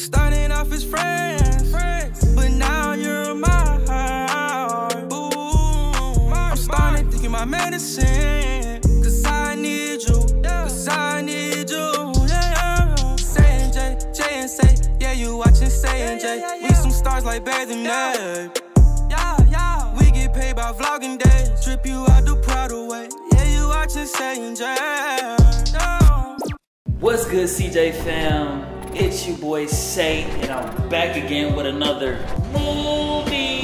started off as friends, but now you're in my heart. Ooh, I'm starting thinking my medicine, cause I need you, cause I need you. Cey and Jai, Jai and Cey, yeah, you watching Cey and Jai. We some stars like bathing day. We get paid by vlogging day. Strip you out the Prada way. Yeah, you watching Cey and Jai. What's good, CJ fam? It's your boy Cey, and I'm back again with another movie.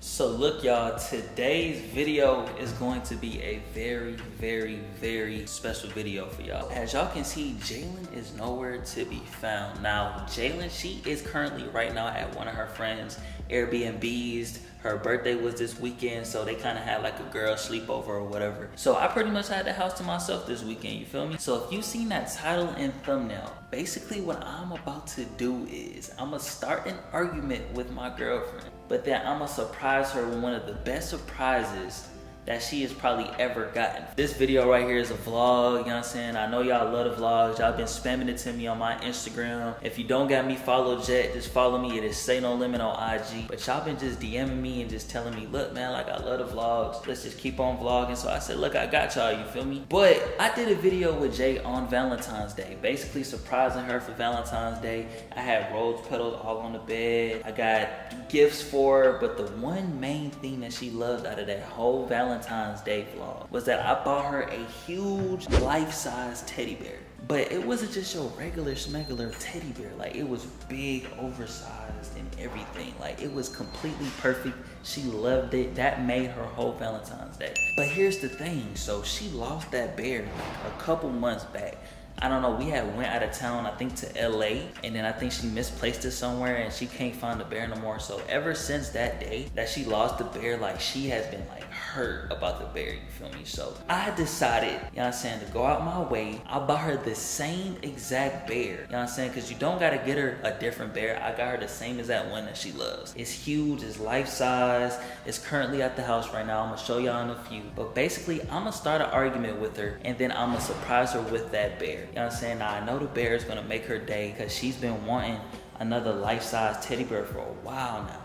So look, y'all, today's video is going to be a very, very, very special video for y'all. As y'all can see, Jalen is nowhere to be found. Now, Jalen, she is currently right now at one of her friends' Airbnbs. Her birthday was this weekend, so they kind of had like a girl sleepover or whatever. So I pretty much had the house to myself this weekend, you feel me? So if you've seen that title and thumbnail, basically what I'm about to do is I'm gonna start an argument with my girlfriend, but then I'm gonna surprise her with one of the best surprises that she has probably ever gotten. This video right here is a vlog, you know what I'm saying? I know y'all love the vlogs. Y'all been spamming it to me on my Instagram. If you don't got me followed yet, just follow me. It is ceynolimit on IG. But y'all been just DMing me and just telling me, look, man, like, I love the vlogs. Let's just keep on vlogging. So I said, look, I got y'all, you feel me? But I did a video with Jay on Valentine's Day, basically surprising her for Valentine's Day. I had rose petals all on the bed. I got gifts for her, but the one main thing that she loved out of that whole Valentine's Day vlog was that I bought her a huge life-size teddy bear. But it wasn't just your regular smegular teddy bear. Like, it was big, oversized, and everything. Like, it was completely perfect. She loved it. That made her whole Valentine's Day. But here's the thing. So she lost that bear a couple months back. I don't know, we had went out of town, I think to LA, and then I think she misplaced it somewhere and she can't find the bear no more. So ever since that day that she lost the bear, like, she has been like hurt about the bear, you feel me? So I decided, you know what I'm saying, to go out my way. I bought her the same exact bear, you know what I'm saying? Cause you don't gotta get her a different bear. I got her the same as that one that she loves. It's huge, it's life size. It's currently at the house right now. I'm gonna show y'all in a few. But basically, I'm gonna start an argument with her and then I'm gonna surprise her with that bear. You know what I'm saying? Now, I know the bear is gonna make her day because she's been wanting another life-size teddy bear for a while now.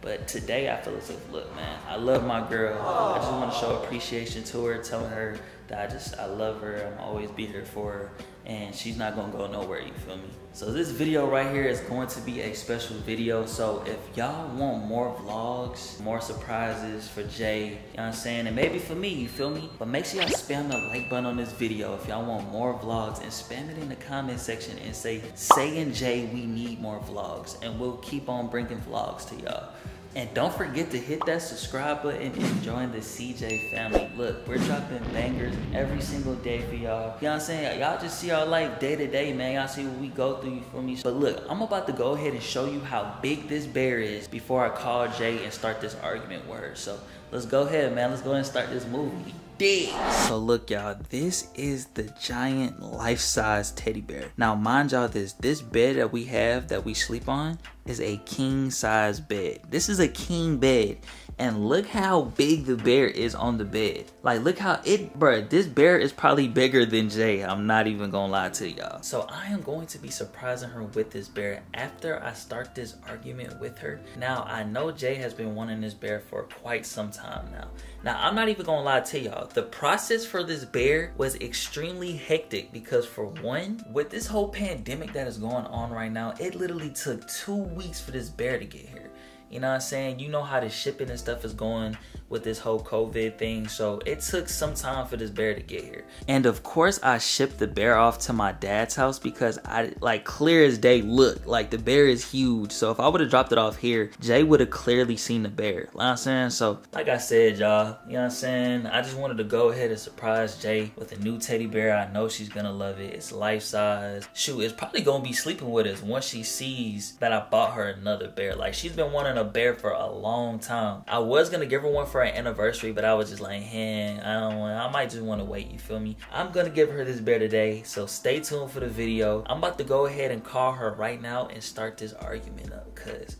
But today I feel as if, look, man, I love my girl. I just wanna show appreciation to her, telling her that I love her, I'm always be here for her, and she's not gonna go nowhere, you feel me? So this video right here is going to be a special video. So if y'all want more vlogs, more surprises for Jay, you know what I'm saying? And maybe for me, you feel me? But make sure y'all spam the like button on this video if y'all want more vlogs, and spam it in the comment section and say, Cey and Jay, we need more vlogs, and we'll keep on bringing vlogs to y'all. And don't forget to hit that subscribe button and join the CJ family. Look, we're dropping bangers every single day for y'all. You know what I'm saying? Y'all just see our life day to day, man. Y'all see what we go through, you feel me? But look, I'm about to go ahead and show you how big this bear is before I call Jay and start this argument with her. So let's go ahead, man. Let's go ahead and start this movie. Dig. So look, y'all, this is the giant life-size teddy bear. Now mind y'all, this bed that we have that we sleep on is a king-size bed. This is a king bed, and look how big the bear is on the bed. Like, look how it, bruh, this bear is probably bigger than Jay. I'm not even gonna lie to y'all. So I am going to be surprising her with this bear after I start this argument with her. Now I know Jay has been wanting this bear for quite some time now. Now I'm not even gonna lie to y'all, the process for this bear was extremely hectic because, for one, with this whole pandemic that is going on right now, it literally took 2 weeks for this bear to get here. You know what I'm saying? You know how the shipping and stuff is going with this whole COVID thing. So it took some time for this bear to get here. And of course, I shipped the bear off to my dad's house because I, like, clear as day, look, like, the bear is huge. So if I would have dropped it off here, Jay would have clearly seen the bear. You know what I'm saying? So like I said, y'all, you know what I'm saying? I just wanted to go ahead and surprise Jay with a new teddy bear. I know she's gonna love it. It's life size. Shoot, it's probably gonna be sleeping with us once she sees that I bought her another bear. Like, she's been wanting a bear for a long time. I was gonna give her one for her anniversary, but I was just like, hey, I might just want to wait, you feel me? I'm gonna give her this bear today, so stay tuned for the video. I'm about to go ahead and call her right now and start this argument up, cuz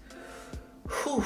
whew,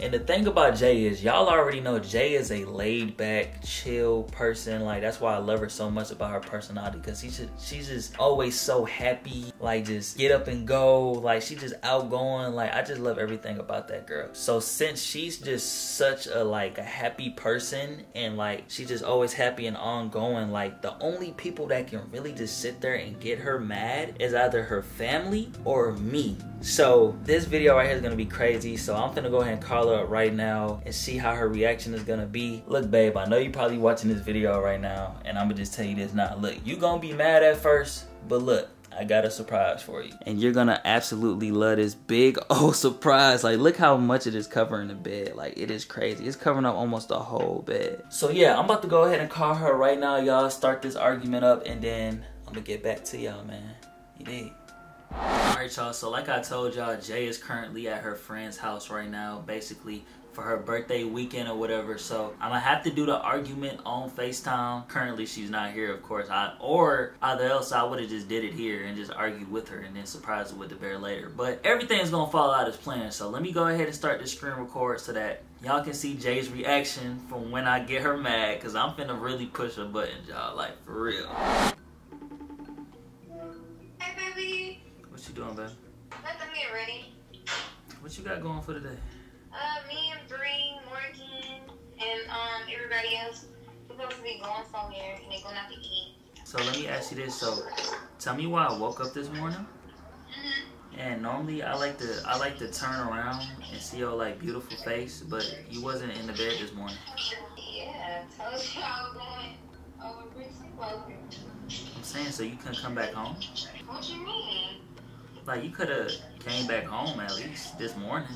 And the thing about Jai is, y'all already know Jai is a laid back, chill person. Like, that's why I love her so much about her personality, because she's just always so happy, like just get up and go, like she's just outgoing. Like, I just love everything about that girl. So since she's just such a like a happy person, and like she's just always happy and ongoing, like the only people that can really just sit there and get her mad is either her family or me. So this video right here is gonna be crazy. So I'm gonna go ahead and call her up right now and see how her reaction is gonna be. Look, babe, I know you're probably watching this video right now, and I'm gonna just tell you this now. Look, you gonna be mad at first, but look, I got a surprise for you. And you're gonna absolutely love this big old surprise. Like, look how much it is covering the bed. Like, it is crazy. It's covering up almost the whole bed. So yeah, I'm about to go ahead and call her right now, y'all. Start this argument up, and then I'm gonna get back to y'all, man. You dig? Alright, y'all, so like I told y'all, Jai is currently at her friend's house right now, basically for her birthday weekend or whatever. So I'm gonna have to do the argument on FaceTime. Currently she's not here, of course. Or either else I would have just did it here and just argued with her and then surprised her with the bear later. But everything's gonna fall out as planned. So let me go ahead and start the screen record so that y'all can see Jai's reaction from when I get her mad, because I'm finna really push her buttons, y'all, like for real. Hey, baby. What you doing, babe? Nothing, get ready. What you got going for today? Me and Bree, Morgan, and everybody else, we're supposed to be going somewhere and they're going out to eat. So let me ask you this. So tell me why I woke up this morning. And normally I like to turn around and see your like beautiful face, but you wasn't in the bed this morning. Yeah, I told you I was going over Brie's closet. I'm saying, so you couldn't come back home? What you mean? Like, you could have came back home at least this morning.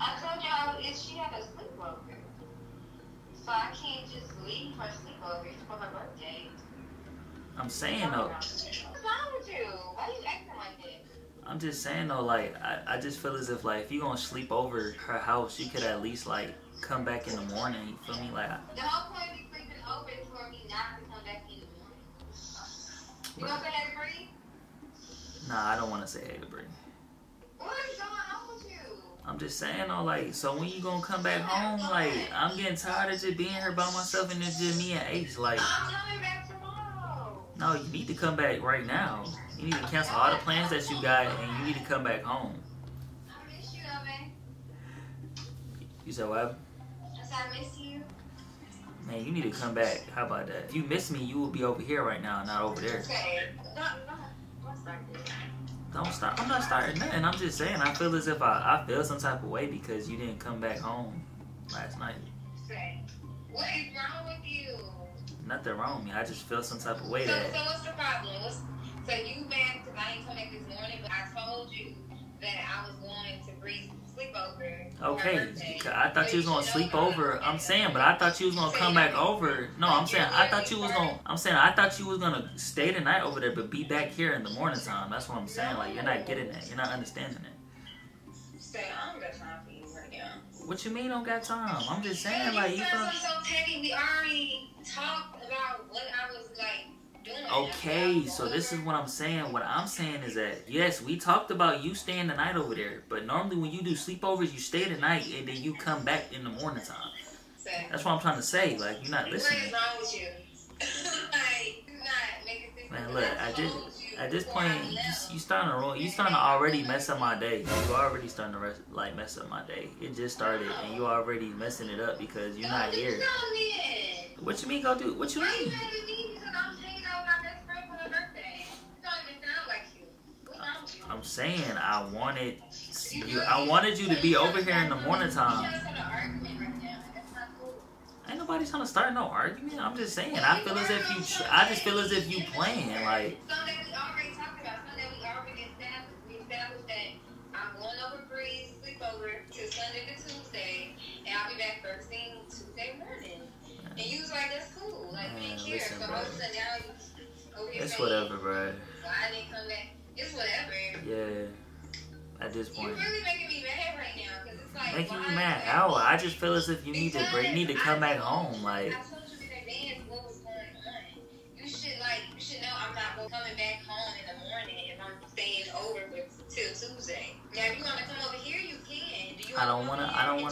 I told y'all she had a sleepover. So I can't just leave her sleepover for her birthday. I'm saying though. What's wrong with you? Why you acting like this? I'm just saying though, like, I just feel as if, like, if you gonna sleep over her house, you could at least, like, come back in the morning. You feel me? Like, the whole point of you sleeping over is for me not to come back in the morning. You gonna say that to Bree? Nah, I don't want to say hey to Brittany. What is going on with you? I'm just saying though, like, so when you gonna come back home? Like, I'm getting tired of just being here by myself and it's just me and Ace. Like, I'm coming back tomorrow. No, you need to come back right now. You need to cancel all the plans that you got and you need to come back home. I miss you, though, man. You said what? I said I miss you. Man, you need to come back. How about that? If you miss me, you will be over here right now, not over there. Okay. Don't start. I'm not starting nothing. I'm just saying I feel as if I feel some type of way because you didn't come back home last night. What is wrong with you? Nothing wrong with me. I just feel some type of way. So what's the problem? So you mad because I didn't come back this morning, but I told you that I was going to sleep over. Okay, I thought you was gonna sleep over. I'm saying, but I thought you was gonna come back over. No, I'm saying I thought you was gonna. I'm saying I thought you was gonna stay the night over there, but be back here in the morning time. That's what I'm saying. Like, you're not getting that. You're not understanding it. Say I don't got time for you right now. What you mean don't got time? I'm just saying, like, you feel so petty. We already talked about what I was like. Okay, so this is what I'm saying. What I'm saying is that, yes, we talked about you staying the night over there, but normally when you do sleepovers, you stay the night and then you come back in the morning time. That's what I'm trying to say. Like, you're not listening. What is wrong with you? Like, you're not making sense. Man, look, at this point, you starting to roll. You starting to already mess up my day. You already starting to like mess up my day. It just started, and you already messing it up because you're not here. What you mean? Go do what you mean? I'm saying I wanted you to be over here in the morning time. Ain't nobody trying to start no argument. I'm just saying I just feel as if you playing, like. So that we already talked about. So that we already established that I'm going over Breeze sleepover to Sunday to Tuesday, and I'll be back first thing Tuesday morning. And you was like, that's cool, like we didn't care. So all of a sudden now you over here. It's whatever, bro. So I didn't come back. It's whatever. Yeah. At this point. You're really making me mad right now, because it's like making you mad. How? I just feel as if you need to come back home. Like, I told you in advance what was going on. You should know I'm not coming back home in the morning if I'm staying over with till Tuesday. Now, if you want to come over here, you can. Do you I don't want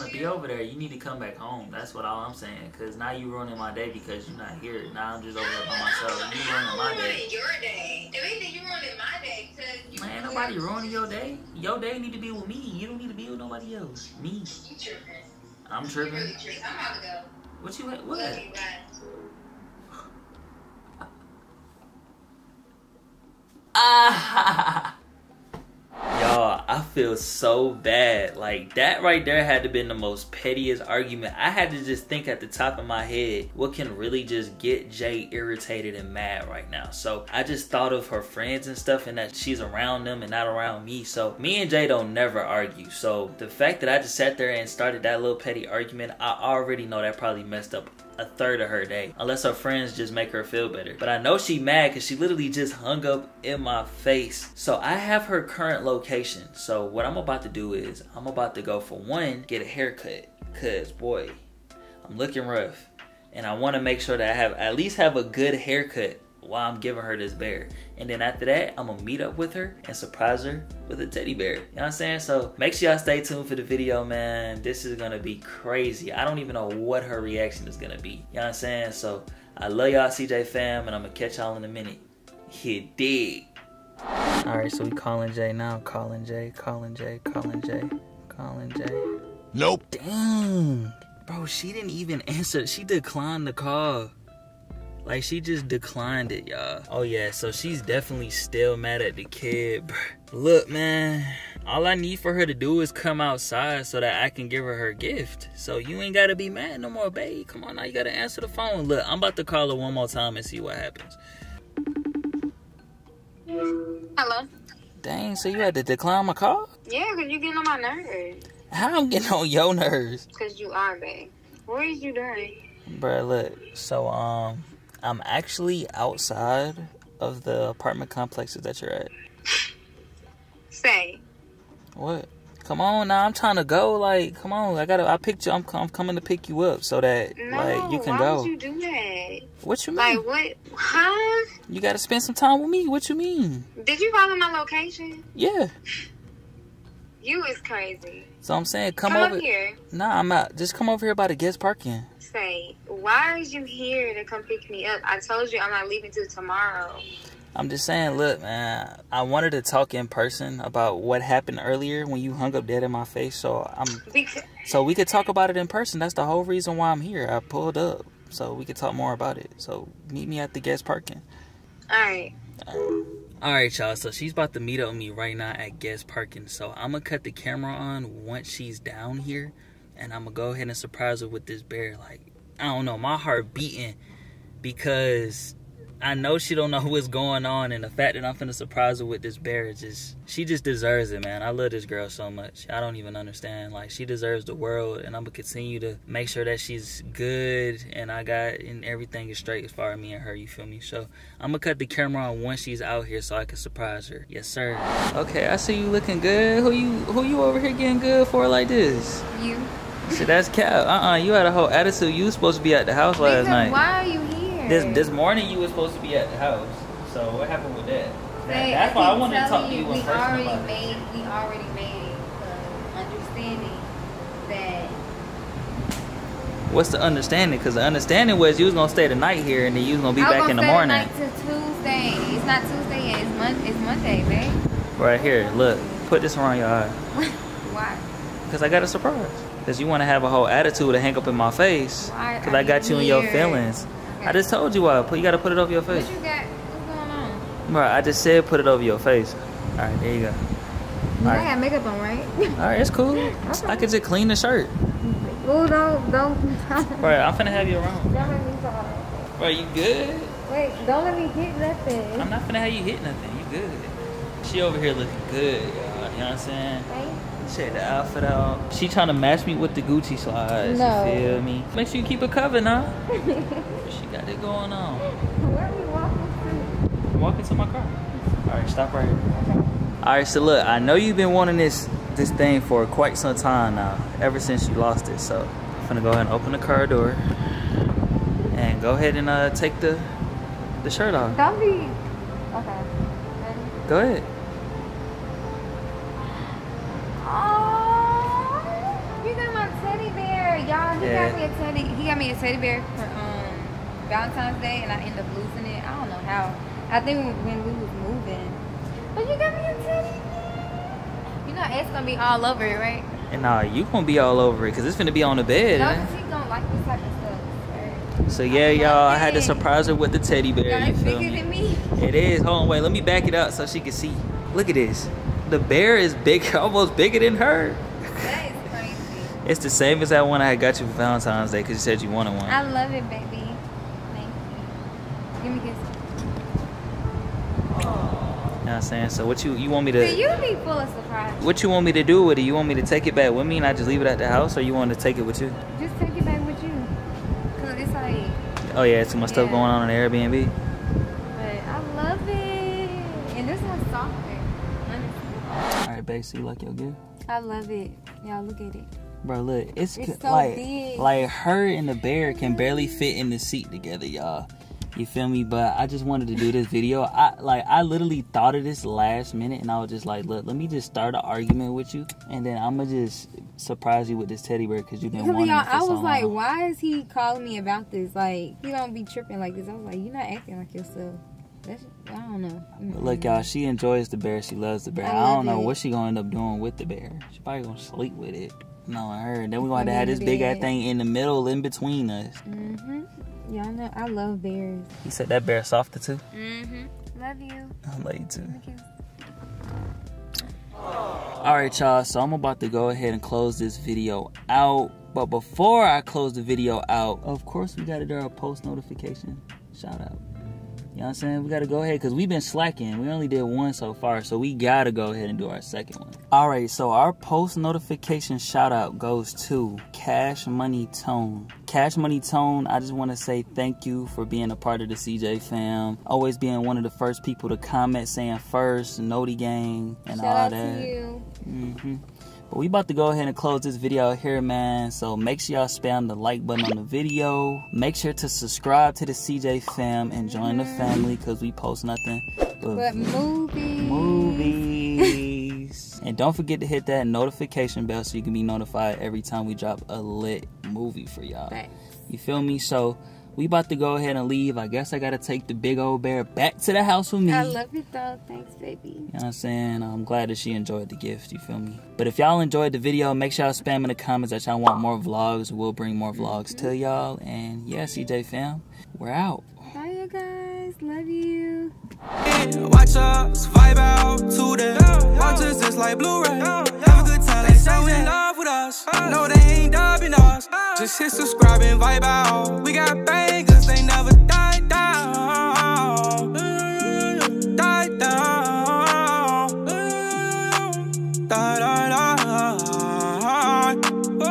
to be over there. You need to come back home. That's what all I'm saying. Because now you're ruining my day because you're not here. Now I'm just over there by myself. You're ruining my day. You're ruining your day. The reason you're ruining my day because man, nobody ruining your day. Your day need to be with me. You don't need to be with nobody else. Me. You tripping. I'm tripping. You're really tripping. I'm about to go. What you at? What? Love you, Y'all, I feel so bad. Like, that right there had to been the most pettiest argument. I had to just think at the top of my head what can really just get Jay irritated and mad right now. So I just thought of her friends and stuff, and that she's around them and not around me. So me and Jay don't never argue. So the fact that I just sat there and started that little petty argument, I already know that probably messed up a third of her day, unless her friends just make her feel better. But I know she mad because she literally just hung up in my face. So I have her current location. So what I'm about to do is I'm about to go, for one, get a haircut, because boy, I'm looking rough, and I want to make sure that I have at least have a good haircut while I'm giving her this bear. And then after that, I'm gonna meet up with her and surprise her with a teddy bear. You know what I'm saying? So make sure y'all stay tuned for the video, man. This is gonna be crazy. I don't even know what her reaction is gonna be. You know what I'm saying? So I love y'all, CJ fam, and I'm gonna catch y'all in a minute. You dig? All right, so we calling Jay now. Calling Jay, calling Jay, calling Jay, calling Jay. Nope. Dang. Bro, she didn't even answer. She declined the call. Like, she just declined it, y'all. Oh, yeah, so she's definitely still mad at the kid, bruh. Look, man, all I need for her to do is come outside so that I can give her her gift. So you ain't got to be mad no more, babe. Come on, now you got to answer the phone. Look, I'm about to call her one more time and see what happens. Hello? Dang, so you had to decline my call? Yeah, because you're getting on my nerves. How I'm getting on your nerves? Because you are, babe. What is you doing? Bruh, look, so, I'm actually outside of the apartment complexes that you're at. Say. What? Come on now, I'm trying to go. Like, come on, I picked you. I'm coming to pick you up so that like you can go. Why would you do that? What you mean? Like what? Huh? You gotta spend some time with me. What you mean? Did you follow my location? Yeah. You is crazy. So I'm saying, come over here. Nah, I'm out. Just come over here by the guest parking. Say, why is you here to come pick me up? I told you I'm not leaving till tomorrow. I'm just saying, look, man, I wanted to talk in person about what happened earlier when you hung up dead in my face. So so we could talk about it in person. That's the whole reason why I'm here. I pulled up so we could talk more about it. So meet me at the guest parking. All right. Alright y'all, so she's about to meet up with me right now at guest parking. So I'm gonna cut the camera on once she's down here, and I'm gonna go ahead and surprise her with this bear. Like, I don't know, my heart beating because I know she don't know what's going on, and the fact that I'm finna surprise her with this bear is just, she just deserves it, man. I love this girl so much. I don't even understand. Like, she deserves the world, and I'm gonna continue to make sure that she's good and everything is straight as far as me and her, you feel me? So I'm gonna cut the camera on once she's out here so I can surprise her. Yes, sir. Okay, I see you looking good. Who you over here getting good for like this? You. Shit, that's cap. You had a whole attitude. You was supposed to be at the house last night. Why are you here? This morning you were supposed to be at the house. So what happened with that? That's why I wanted to talk to you in person about it. We already made the understanding that... What's the understanding? Because the understanding was you was going to stay the night here and then you was going to be back in the morning. I was going to stay the night till Tuesday. It's not Tuesday yet. It's Monday, babe. Right here. Look. Put this around your eye. Why? Because I got a surprise. Because you want to have a whole attitude to hang up in my face. Because I got you in your feelings. I just told you why. You gotta put it over your face. What you got? What's going on? Bro, I just said put it over your face. All right, there you go. I have makeup on, right? All right, it's cool. I could just clean the shirt. Oh, don't. Bro, I'm finna have you around. Don't let me talk. Bro, you good? Wait, don't let me hit nothing. I'm not finna have you hit nothing. You good? She over here looking good, y'all. You know what I'm saying? Check the outfit out. She trying to match me with the Gucci slides. No. You feel me? Make sure you keep her covered, now. She got it going on. Where are we walking to? I'm walking to my car. All right, stop right here. Okay. All right, so look, I know you've been wanting this thing for quite some time now, ever since you lost it. So I'm gonna go ahead and open the car door and go ahead and take the shirt off. Don't be. Okay. Go ahead. He got me a teddy bear for Valentine's Day, and I ended up losing it. I don't know how. I think when we was moving. But you got me a teddy bear. You know Ed's gonna be all over it, right? And nah, you gonna be all over it, cause it's gonna be on the bed. No, cause he's gonna like this type of stuff. Right? So yeah, y'all, I had to surprise her with the teddy bear. It's bigger than me. It is. Hold on, wait. Let me back it up so she can see. Look at this. The bear is big, almost bigger than her. That is crazy. It's the same as that one I got you for Valentine's Day, cause you said you wanted one. I love it, baby. Thank you. Give me a kiss. You know what I'm saying? So what you want me to? So you be full of surprise. What you want me to do with it? You want me to take it back with me and I just leave it at the house, or you want to take it with you? Just take it back with you, cause it's like. Oh yeah, it's too much stuff going on in Airbnb. But I love it, and this one's softer. Honestly. All right, babe, so you like your gift? I love it. Y'all look at it. Bro, look, it's so like big. Like her and the bear can barely fit in the seat together, y'all. You feel me? But I just wanted to do this video. I literally thought of this last minute, and I was just like, look, let me just start an argument with you, and then I'm gonna just surprise you with this teddy bear because you've been wanting it for so long. I was like, why is he calling me about this? Like, he don't be tripping like this. I was like, you're not acting like yourself. I don't know. But look, y'all, she enjoys the bear. She loves the bear. I don't know what she gonna end up doing with the bear. She probably gonna sleep with it. No, I heard. Then we're gonna have this big ass thing in the middle, in between us. Mm-hmm. Y'all know I love bears. You said that bear softer too? Mm-hmm. Love you. I love you too. Thank you. Alright, y'all. So I'm about to go ahead and close this video out. But before I close the video out, of course, we got to do our post notification shout out. You know what I'm saying? We got to go ahead because we've been slacking. We only did one so far. So we got to go ahead and do our second one. Alright, so our post notification shout out goes to Cash Money Tone. Cash Money Tone, I just want to say thank you for being a part of the CJ fam. Always being one of the first people to comment saying first, Noti Gang, and shout all that. Shout out to you. Mm-hmm. But we about to go ahead and close this video here, man. So make sure y'all spam the like button on the video. Make sure to subscribe to the CJ fam and join the family because we post nothing but movies. And don't forget to hit that notification bell so you can be notified every time we drop a lit movie for y'all. Right. You feel me? So we about to go ahead and leave. I guess I gotta take the big old bear back to the house with me. I love you though. Thanks, baby. You know what I'm saying? I'm glad that she enjoyed the gift. You feel me? But if y'all enjoyed the video, make sure y'all spam in the comments that y'all want more vlogs. We'll bring more vlogs to y'all. And yeah, CJ fam, we're out. Bye, you guys. Love you. Watch us vibe out today. Watch us just like Blu-ray. Have a good time. They so in love with us. No, they ain't dubbing us. Just hit subscribe and vibe out. We got bangers, they never die down. Die down. Die down.